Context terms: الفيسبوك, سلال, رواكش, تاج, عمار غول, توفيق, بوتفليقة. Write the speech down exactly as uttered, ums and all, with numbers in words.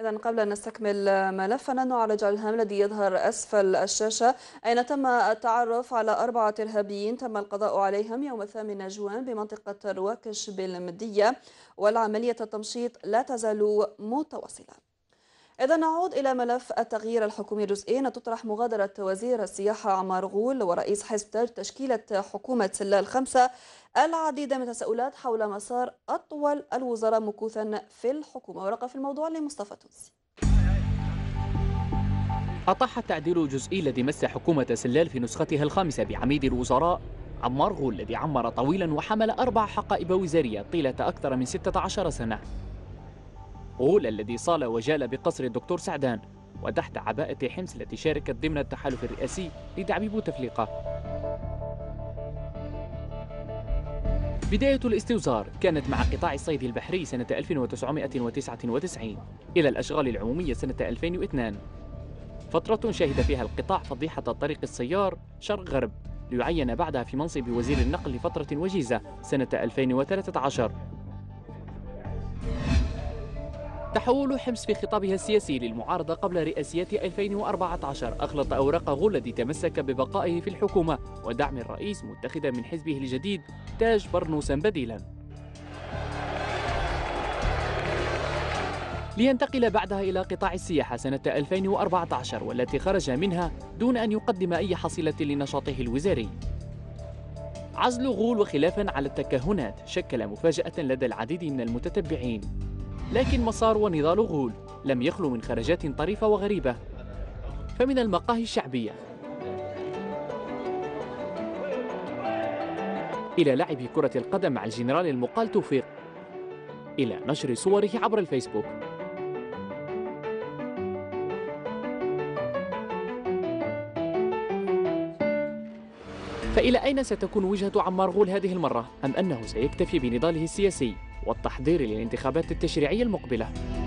إذن قبل أن نستكمل ملفنا نعالج الهام الذي يظهر أسفل الشاشة، أين تم التعرف على أربعة إرهابيين تم القضاء عليهم يوم الثامن جوان بمنطقة رواكش بالمدية، والعملية التمشيط لا تزال متواصلة. إذا نعود إلى ملف التغيير الحكومي الجزئي. تطرح مغادرة وزير السياحة عمار غول ورئيس حزب تاج تشكيلة حكومة سلال خمسة العديد من التساؤلات حول مسار أطول الوزراء مكوثا في الحكومة. ورقة في الموضوع لمصطفى تونسي. أطاح التعديل الجزئي الذي مس حكومة سلال في نسختها الخامسة بعميد الوزراء عمار غول، الذي عمر طويلا وحمل أربع حقائب وزارية طيلة أكثر من ستة عشر سنة. غول الذي صال وجال بقصر الدكتور سعدان وتحت عباءة حمص التي شاركت ضمن التحالف الرئاسي لدعم بوتفليقة. بداية الاستوزار كانت مع قطاع الصيد البحري سنة ألف وتسعمئة وتسعة وتسعين إلى الأشغال العمومية سنة ألفين واثنين، فترة شهد فيها القطاع فضيحة طريق السيار شرق غرب، ليعين بعدها في منصب وزير النقل لفترة وجيزة سنة ألفين وثلاثة عشر. تحول حمص في خطابها السياسي للمعارضة قبل رئاسيات ألفين وأربعة عشر أخلط أوراق غول الذي تمسك ببقائه في الحكومة ودعم الرئيس، متخذا من حزبه الجديد تاج برنوسا بديلا، لينتقل بعدها إلى قطاع السياحة سنة ألفين وأربعة عشر، والتي خرج منها دون أن يقدم أي حصيلة لنشاطه الوزاري. عزل غول وخلافا على التكهنات شكل مفاجأة لدى العديد من المتتبعين، لكن مسار ونضال غول لم يخلو من خرجات طريفة وغريبة، فمن المقاهي الشعبية إلى لعب كرة القدم مع الجنرال المقال توفيق، إلى نشر صوره عبر الفيسبوك. فإلى أين ستكون وجهة عمار غول هذه المرة؟ أم أنه سيكتفي بنضاله السياسي والتحضير للانتخابات التشريعية المقبلة؟